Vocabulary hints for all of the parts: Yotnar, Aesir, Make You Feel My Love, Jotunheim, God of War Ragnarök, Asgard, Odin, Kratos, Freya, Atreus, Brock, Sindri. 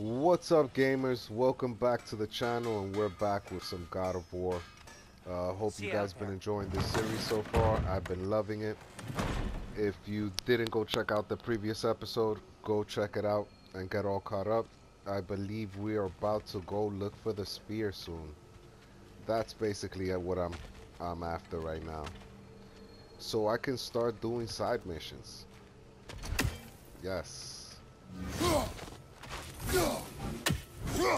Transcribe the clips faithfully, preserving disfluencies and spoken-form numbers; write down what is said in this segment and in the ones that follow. What's up, gamers? Welcome back to the channel, and we're back with some God of War. Uh, hope you guys been enjoying this series so far. I've been loving it. If you didn't go check out the previous episode, go check it out and get all caught up. I believe we are about to go look for the spear soon. That's basically what I'm I'm after right now, so I can start doing side missions. Yes. So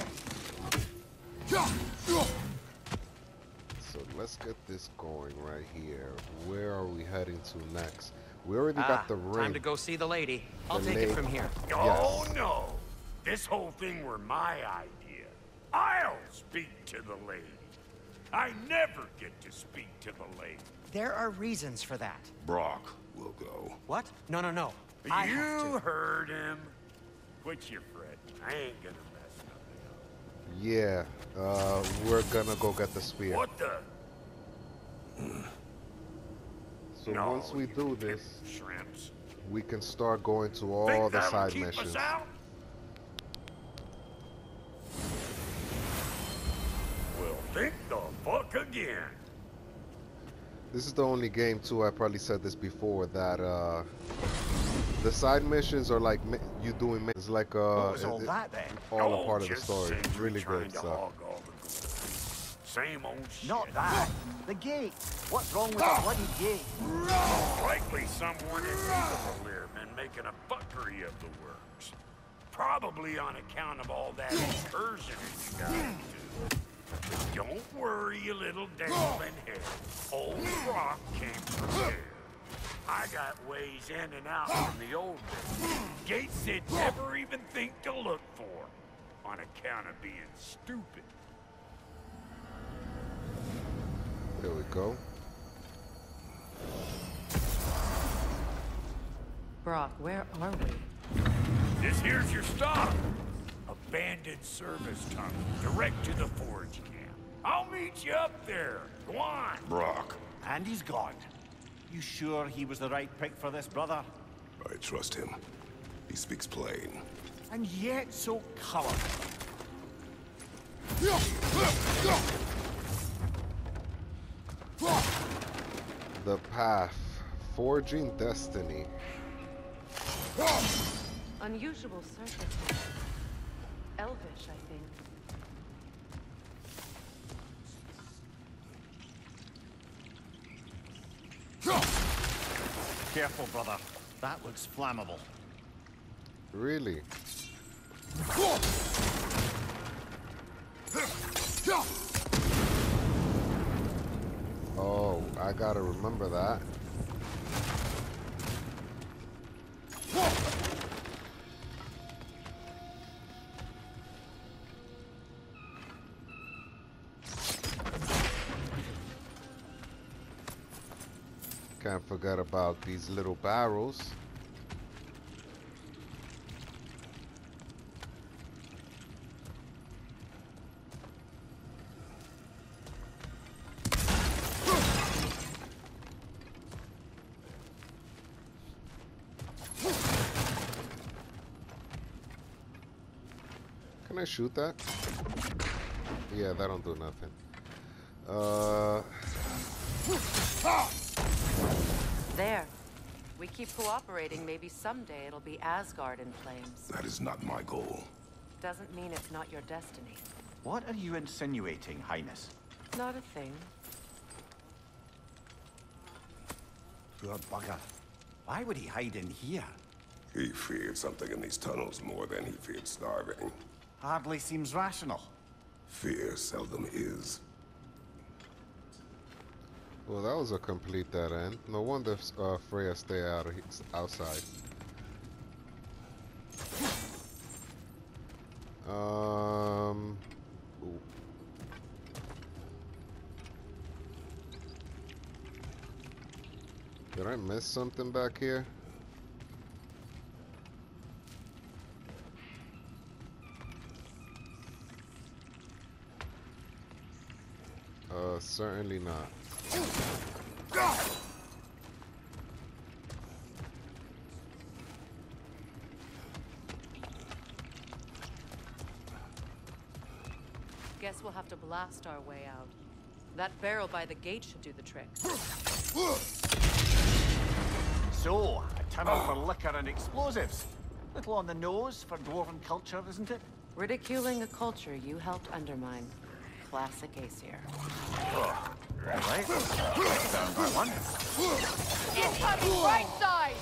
let's get this going right here. Where are we heading to next? We already ah, got the ring. Time to go see the lady. I'll the take lady. it from here. Oh yes. No! This whole thing were my idea. I'll speak to the lady. I never get to speak to the lady. There are reasons for that. Brock will go. What? No, no, no. I you have to. heard him. Quit your fret. I ain't gonna mess nothing up. Yeah, uh, we're gonna go get the spear. What the? So no, once we do this, shrimps. we can start going to all Think the side keep missions. Us out? We'll think the fuck again. This is the only game too. I probably said this before that. Uh, The side missions are like mi you doing missions like uh all, that, it, all oh, a part of the story. Really great stuff. Same old shit. Not that. The gate. What's wrong with oh. the bloody gate? Oh, likely someone is evil here and making a fuckery of the works. Probably on account of all that incursion you guys do. Don't worry, you little dangling head. Old Brock came prepared. I got ways in and out from the old days. Gates did never even think to look for, on account of being stupid. There we go. Brock, where are we? This here's your stop. Abandoned service tunnel, direct to the forge camp. I'll meet you up there. Go on. Brock. And he's gone. You sure he was the right pick for this, brother? I trust him. He speaks plain. And yet so colorful. The path. Forging destiny. Unusual surface. Elvish, I think. Careful, brother. That looks flammable. Really? Oh, I gotta remember that. Can't forget about these little barrels. Can I shoot that? Yeah, that don't do nothing. Uh... Ah! There. We keep cooperating, maybe someday it'll be Asgard in flames. That is not my goal. Doesn't mean it's not your destiny. What are you insinuating, Highness? Not a thing. Poor bugger. Why would he hide in here? He feared something in these tunnels more than he feared starving. Hardly seems rational. Fear seldom is. Well, that was a complete dead end. No wonder uh, Freya stay out of outside. Um. Ooh. Did I miss something back here? Uh, certainly not. Guess we'll have to blast our way out. That barrel by the gate should do the trick. So, a tunnel for liquor and explosives. Little on the nose for dwarven culture, isn't it? Ridiculing a culture you helped undermine. Classic Aesir. Oh, right. Right. That one. Incoming right side!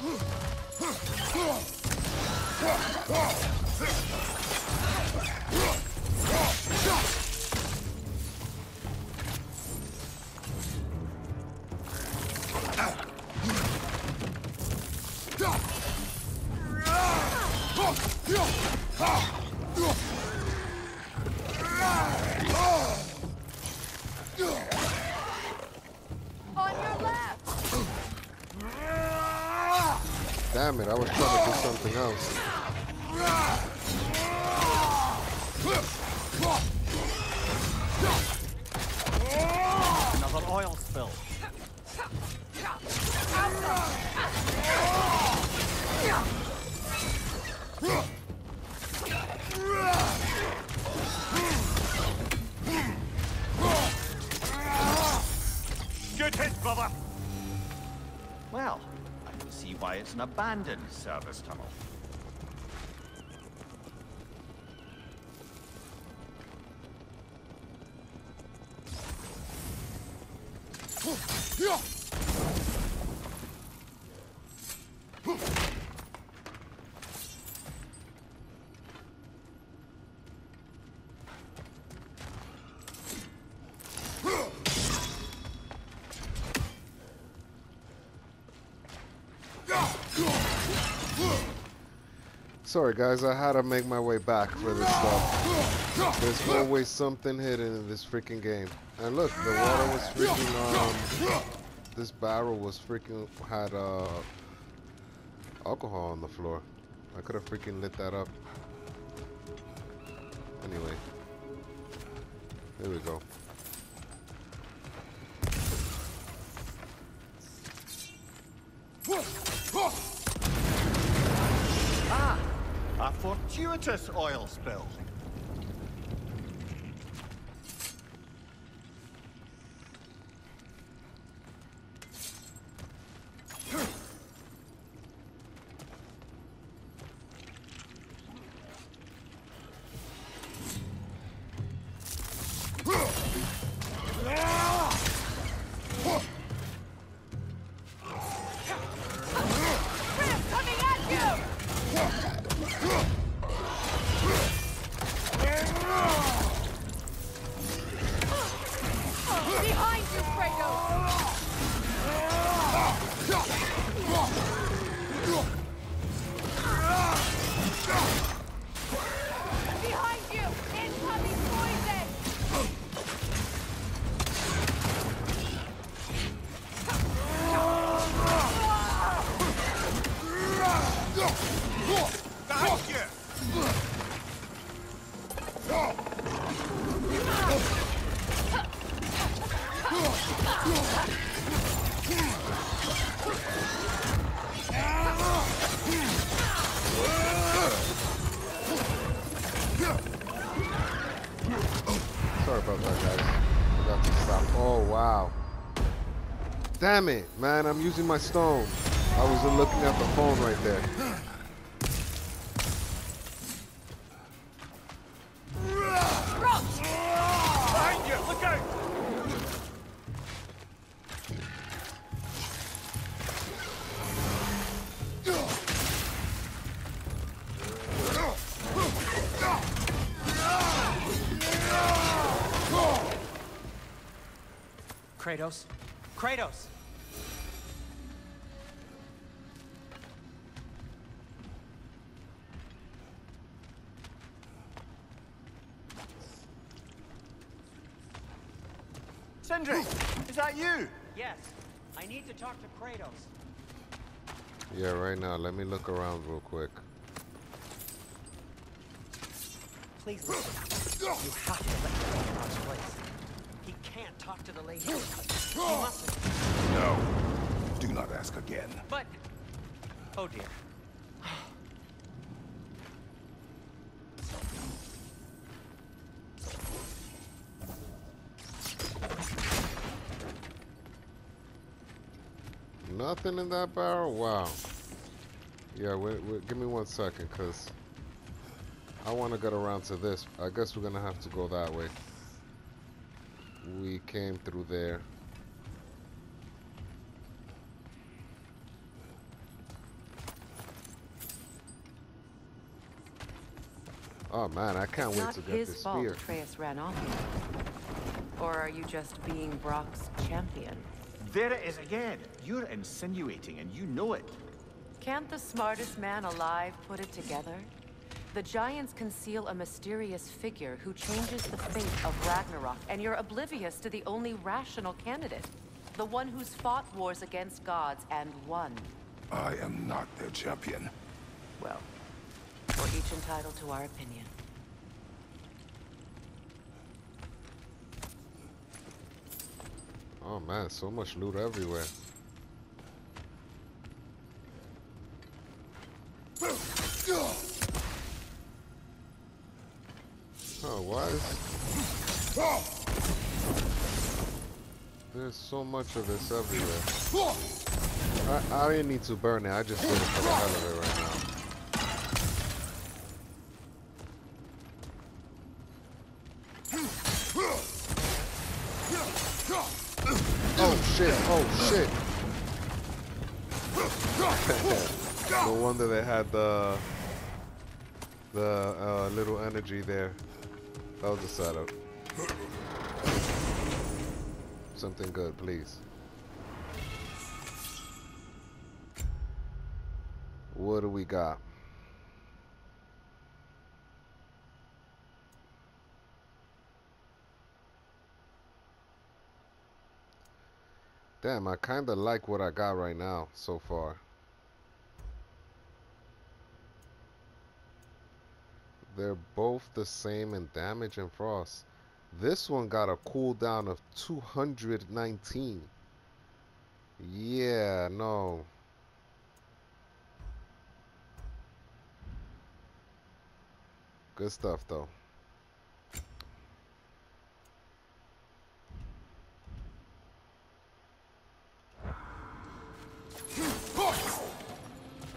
Damn it, I was trying to do something else. Another oil spill. Good hit, brother. Well, I can see why it's an abandoned service tunnel. Sorry guys, I had to make my way back for this stuff. There's always something hidden in this freaking game. And look, the water was freaking, um, this barrel was freaking, had, uh, alcohol on the floor. I could have freaking lit that up. Anyway. Here we go. Fortuitous oil spill. Damn it, man, I'm using my stone. I was looking at the phone right there. Brock! Behind you, look out! Kratos, Kratos! Sindri, is that you? Yes. I need to talk to Kratos. Yeah, right now. Let me look around real quick. Please listen. You have to let him out of his place. He can't talk to the lady. He mustn't. No. Do not ask again. But... oh dear. nothing in that barrel? Wow. Yeah, wait, wait, give me one second, because I want to get around to this. I guess we're going to have to go that way. We came through there. Oh man, I can't wait to get this spear. It's not his fault Atreus ran off. Or are you just being Brock's champion? There it is again. You're insinuating and you know it. Can't the smartest man alive put it together? The giants conceal a mysterious figure who changes the fate of Ragnarok, and you're oblivious to the only rational candidate. The one who's fought wars against gods and won. I am not their champion. Well, we're each entitled to our opinion. Oh man, so much loot everywhere. Oh, why is... There's so much of this everywhere. I, I didn't need to burn it, I just did it for the hell of it right now. Oh shit! No wonder they had the the uh, little energy there. That was a setup. Something good, please. What do we got? Damn, I kinda like what I got right now, so far. They're both the same in damage and frost. This one got a cooldown of two hundred nineteen. Yeah, no. Good stuff, though.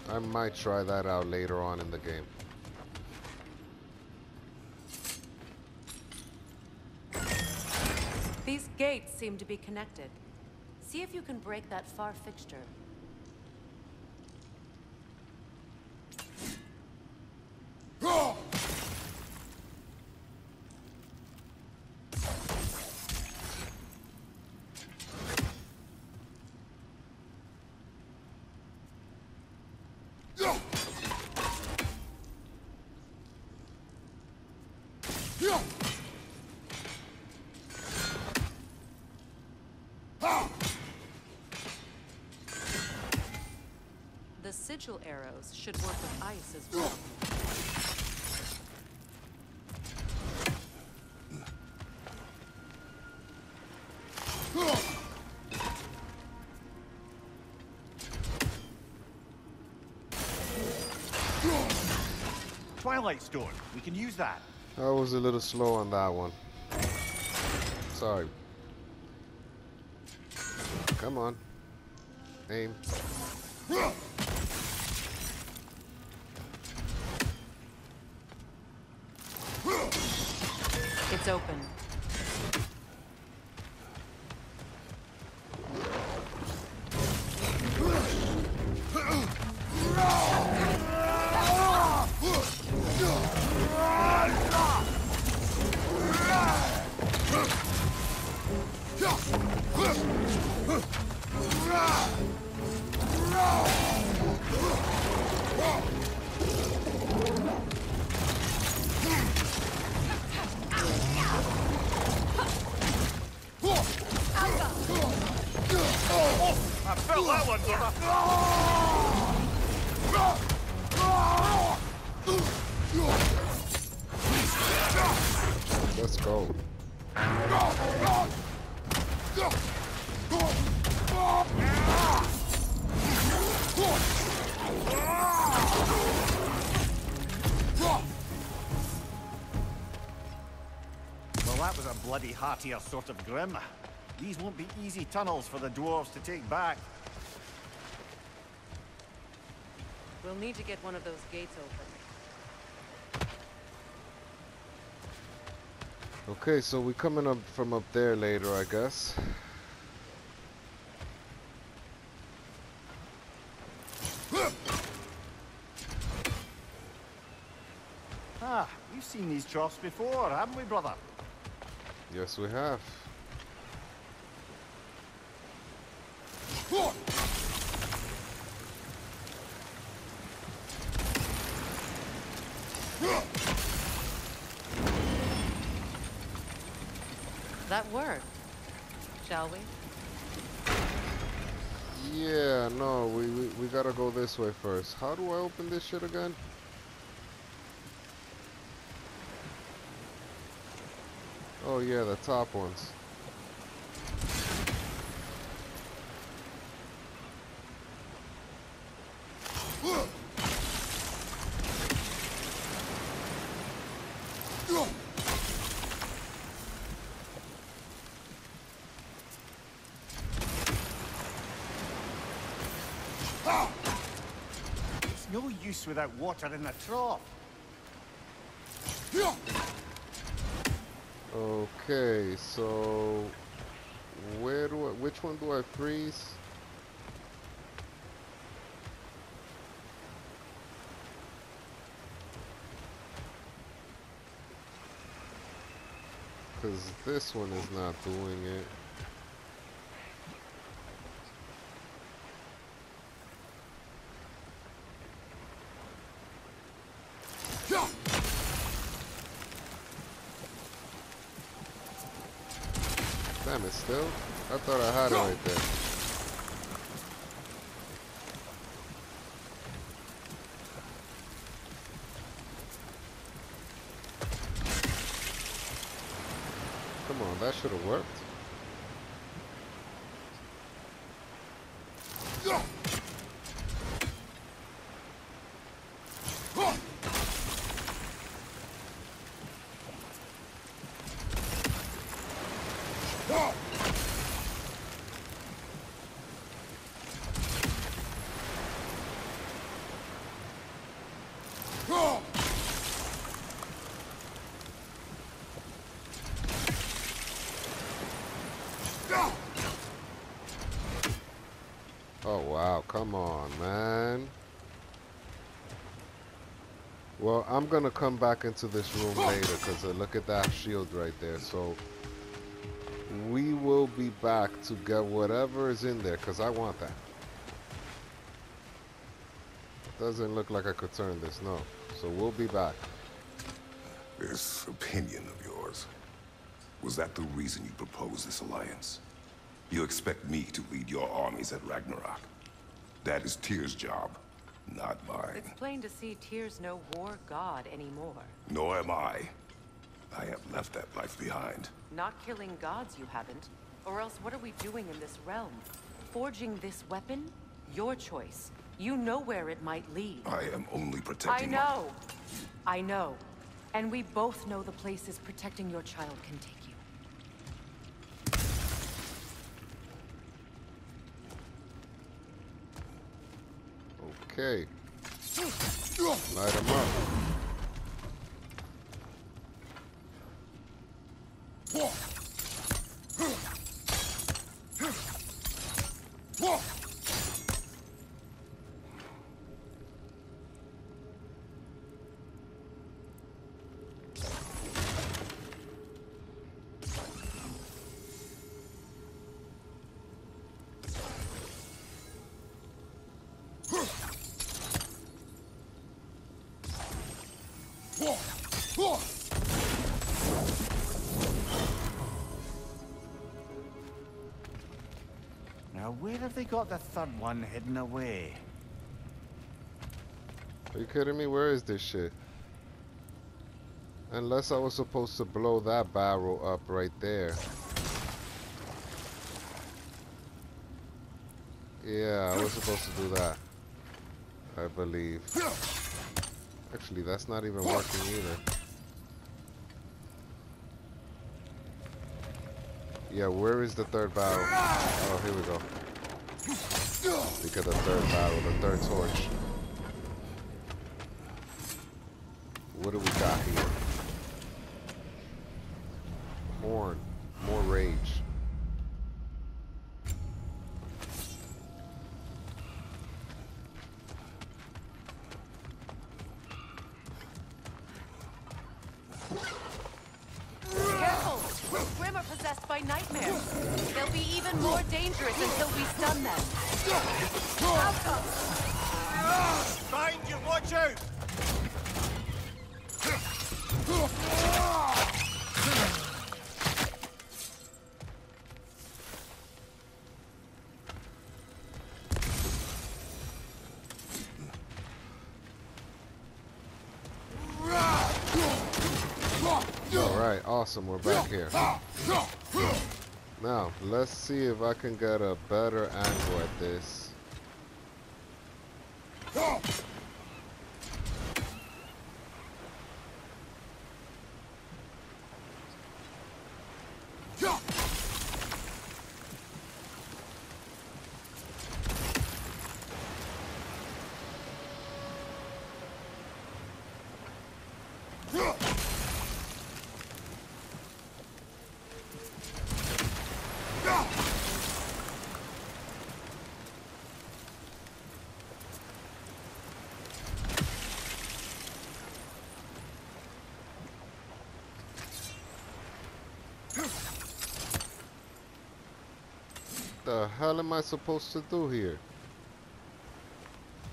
I might try that out later on in the game. These gates seem to be connected. See if you can break that far fixture. The sigil arrows should work with ice as well. Twilight's door. We can use that. I was a little slow on that one. Sorry. Come on. Aim. It's open. Let's go. Well, that was a bloody heartier sort of grim. These won't be easy tunnels for the dwarves to take back. We'll need to get one of those gates open. Okay, so we're coming up from up there later, I guess. Ah, we've seen these troughs before, haven't we, brother? Yes, we have. That worked. Shall we? Yeah, no, we, we we gotta go this way first. How do I open this shit again? Oh yeah, the top ones. Without water in the trough. Okay, so where do I, which one do I freeze? Because this one is not doing it. Damn it, still? I thought I had it right there. Come on, that should have worked. Oh wow, come on, man. Well, I'm gonna come back into this room later, because uh, look at that shield right there. So we will be back to get whatever is in there, because I want that. Doesn't look like I could turn this, no. So we'll be back. This opinion of yours, was that the reason you proposed this alliance? You expect me to lead your armies at Ragnarok? That is Tyr's job, not mine. It's plain to see Tyr's no war god anymore. Nor am I. I have left that life behind. Not killing gods you haven't, or else what are we doing in this realm? Forging this weapon? Your choice. You know where it might lead. I am only protecting I know! My... I know. And we both know the places protecting your child can take. Okay. Light him up. Where have they got the third one hidden away? Are you kidding me? Where is this shit? Unless I was supposed to blow that barrel up right there. Yeah, I was supposed to do that, I believe. Actually, that's not even working either. Yeah, where is the third barrel? Oh, here we go. Look at the third barrel, the third torch. What do we got here? Horn. More rage. Careful! Grim are possessed by nightmares. They'll be even more dangerous until we stun them. Outcome! Find you! Watch out! Alright, awesome, we're back here. Now, let's see if I can get a better angle at this. What the hell am I supposed to do here?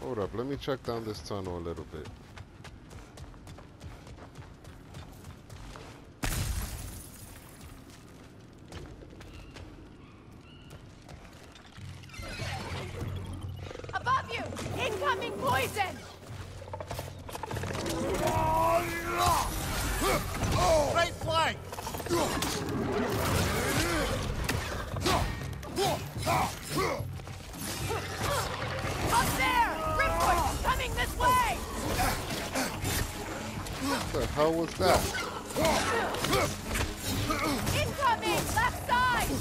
Hold up, let me check down this tunnel a little bit. Above you! Incoming poison! Right flank! Up there! Ripcord coming this way! What the hell was that? Incoming! Left side!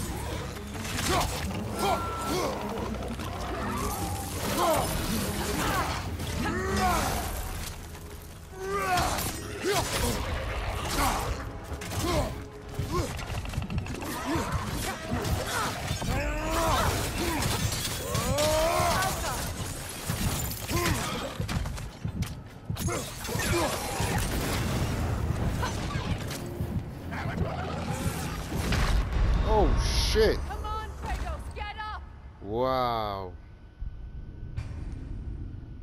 Oh shit! Come on, Kratos, get up! Wow.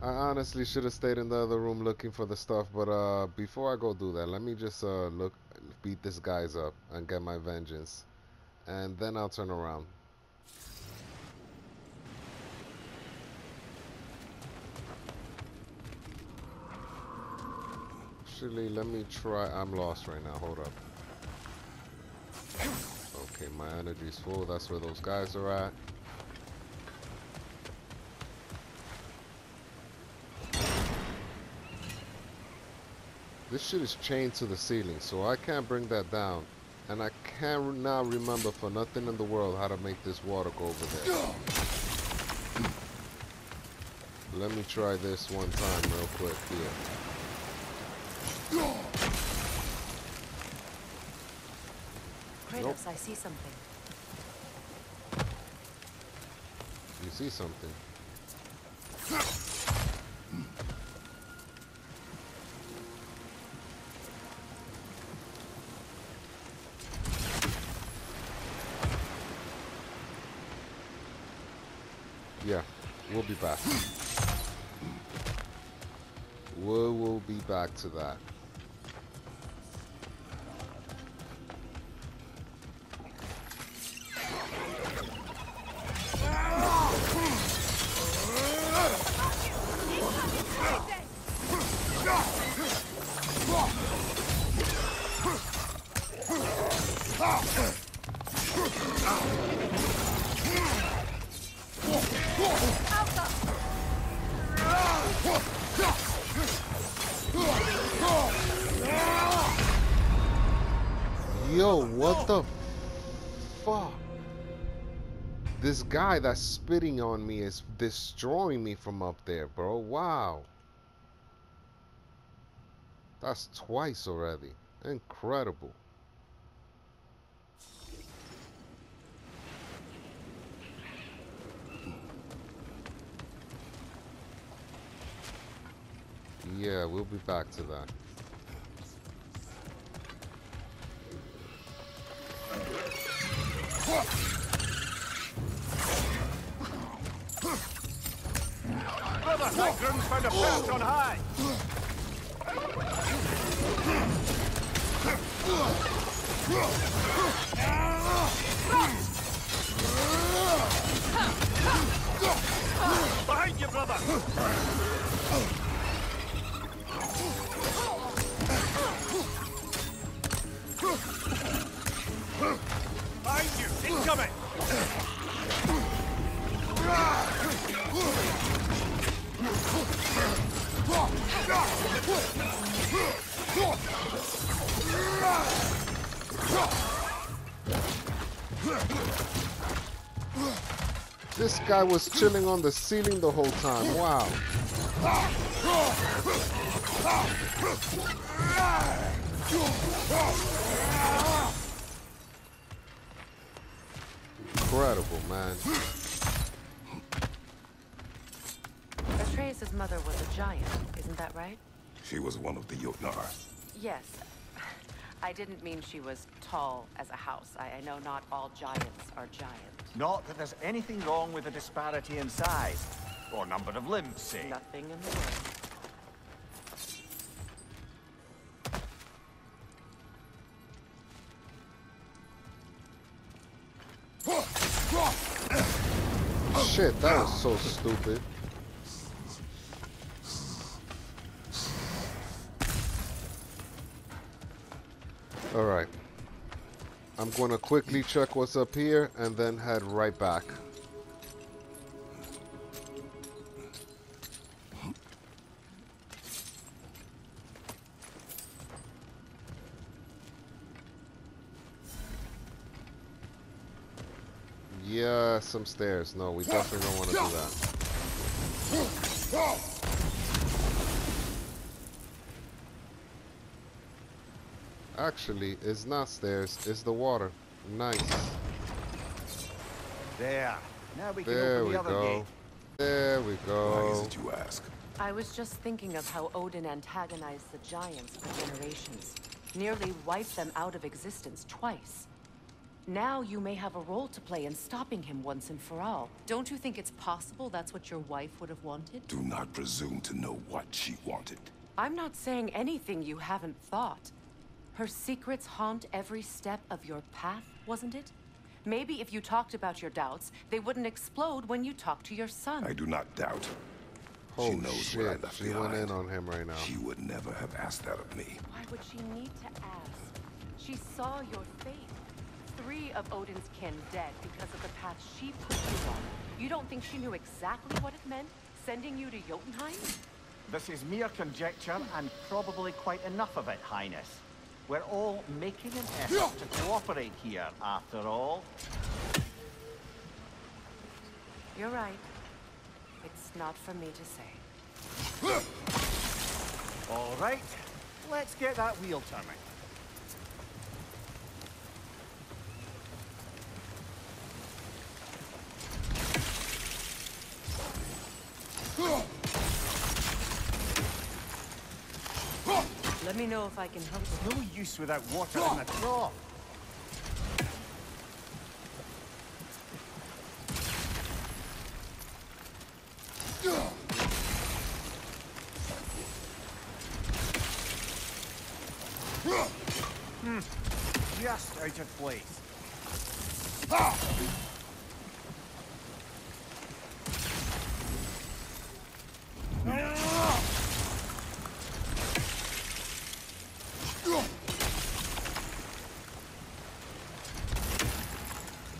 I honestly should have stayed in the other room looking for the stuff, but uh, before I go do that, let me just uh look, beat this guys up and get my vengeance, and then I'll turn around. Actually, let me try. I'm lost right now. Hold up. Okay, my energy's full. That's where those guys are at. This shit is chained to the ceiling, so I can't bring that down. And I can't now remember for nothing in the world how to make this water go over there. Let me try this one time real quick here. Kratos, nope. I see something. You see something? Yeah, we'll be back. We will be back to that. Yo, what the fuck? This guy that's spitting on me is destroying me from up there, bro. Wow. That's twice already. Incredible. Yeah, we'll be back to that. Brothers, I couldn't find a path on high. Behind you, brother. Behind you, incoming! This guy was chilling on the ceiling the whole time. Wow. Incredible, man. Atreus' mother was a giant, isn't that right? She was one of the Yotnar. Yes. I didn't mean she was tall as a house. I, I know not all giants are giant. Not that there's anything wrong with a disparity in size. Or number of limbs, say. Nothing in the world. Shit, that was so stupid. Alright. I'm gonna quickly check what's up here and then head right back. Yeah, some stairs. No, we definitely don't want to do that. Actually, it's not stairs, it's the water. Nice. There. Now we can open the other gate. There we go. Why is it you ask? I was just thinking of how Odin antagonized the giants for generations. Nearly wiped them out of existence twice. Now you may have a role to play in stopping him once and for all. Don't you think it's possible that's what your wife would have wanted? Do not presume to know what she wanted. I'm not saying anything you haven't thought. Her secrets haunt every step of your path, wasn't it? Maybe if you talked about your doubts, they wouldn't explode when you talk to your son. I do not doubt. Holy she knows shit. Where I left she behind. Went in on him right now. She would never have asked that of me. Why would she need to ask? She saw your fate. Three of Odin's kin dead because of the path she put you on. You don't think she knew exactly what it meant, sending you to Jotunheim? This is mere conjecture, and probably quite enough of it, Highness. We're all making an effort to cooperate here, after all. You're right. It's not for me to say. All right, let's get that wheel turning. Let me know if I can help. There's no use without water in the trough. Hmm. Just out of place. Ah!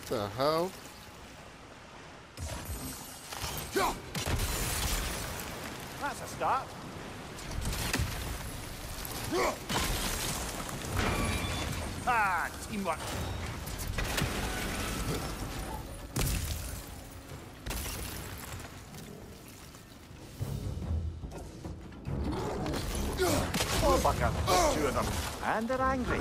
The hell? That's a start. Ah, teamwork. Of fuck up. There's two of them. And they're angry.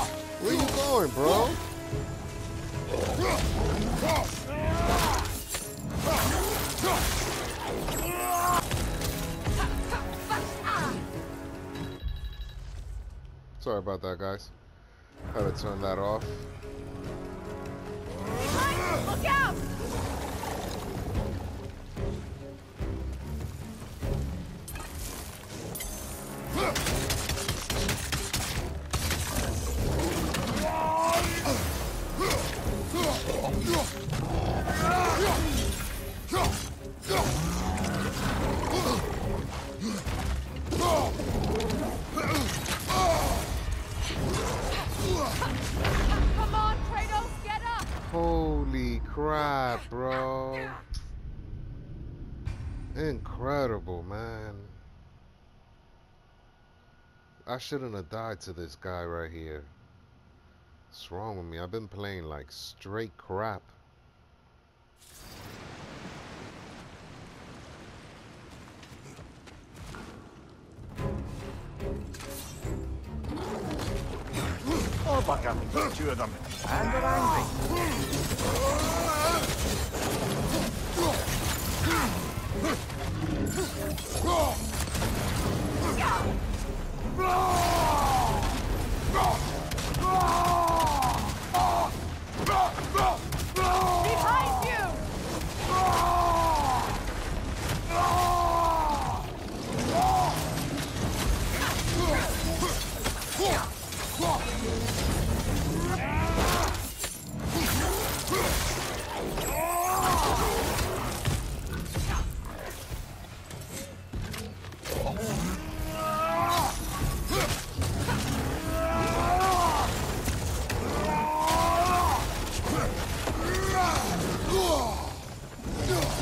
Bro. Where you going, bro? Sorry about that, guys. Had to turn that off. Mike, look out! Come on, Kratos, get up! Holy crap, bro. Incredible, man. I shouldn't have died to this guy right here. What's wrong with me? I've been playing like straight crap. Oh, fuck up. There's two of them. And they're angry. Behind you!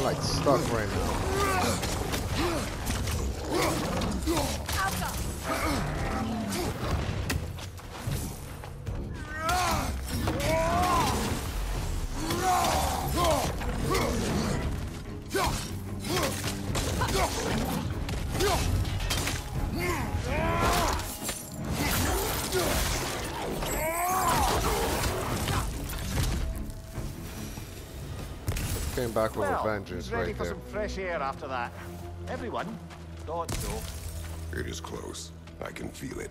Like stuck right now. Came back with well, Avengers right ready for there. Some fresh air after that. Everyone, thought so. It is close. I can feel it.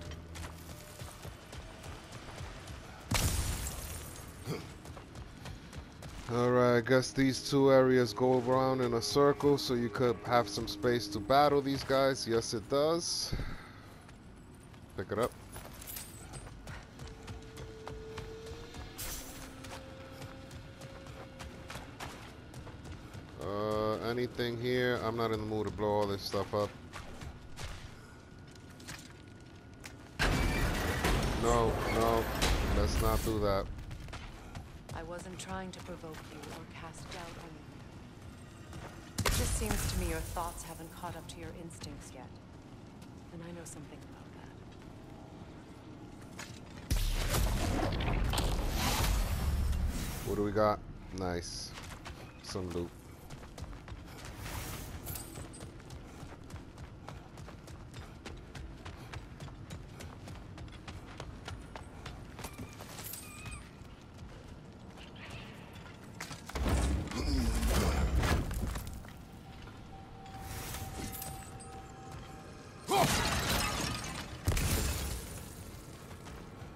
Alright, I guess these two areas go around in a circle so you could have some space to battle these guys. Yes, it does. Pick it up. Anything here? I'm not in the mood to blow all this stuff up. No, no, let's not do that. I wasn't trying to provoke you or cast doubt on you. It just seems to me your thoughts haven't caught up to your instincts yet. And I know something about that. What do we got? Nice. Some loot.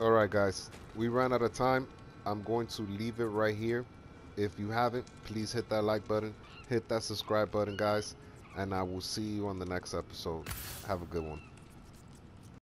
Alright guys, we ran out of time. I'm going to leave it right here. If you haven't, please hit that like button, hit that subscribe button, guys, and I will see you on the next episode. Have a good one.